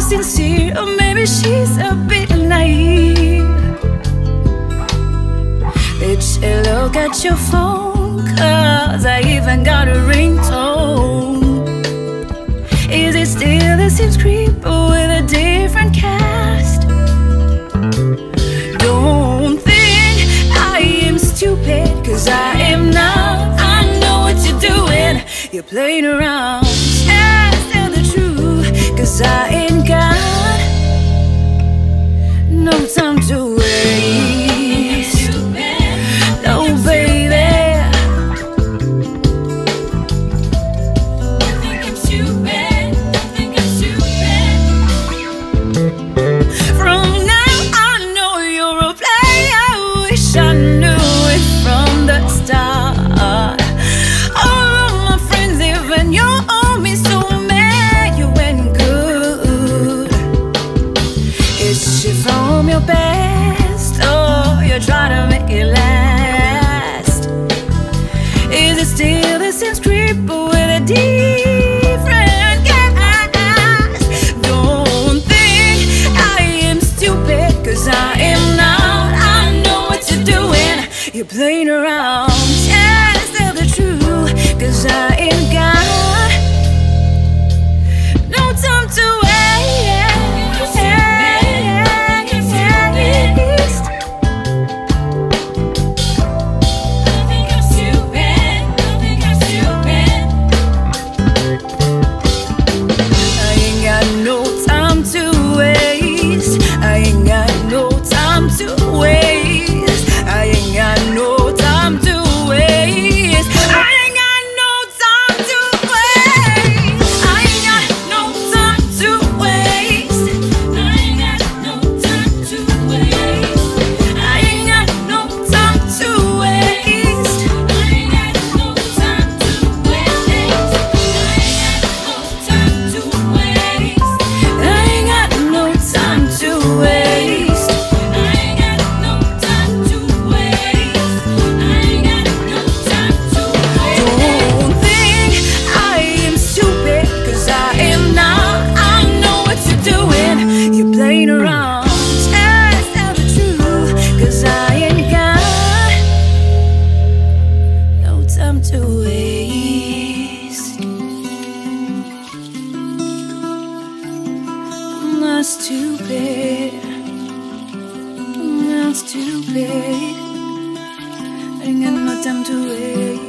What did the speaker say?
so sincere, or maybe she's a bit naive. Did she look at your phone? 'Cause I even got a ringtone. Is it still the same script or with a different cast? Don't think I am stupid, 'cause I am not. I know what you're doing, you're playing around. I ain't got no time to waste. No, baby, you think I'm stupid? You think I'm stupid? From now I know you're a player. I wish I knew it from the start. All of my friends, even you, owe me so much. From your best, oh, you're trying to make it last. Is it still the same script with a different cast? Don't think I am stupid, 'cause I am not. I know what you're doing, you're playing around. Just tell the truth, 'cause I ain't got no time to wait. I'm not stupid, I'm not stupid, I ain't got no time to wait.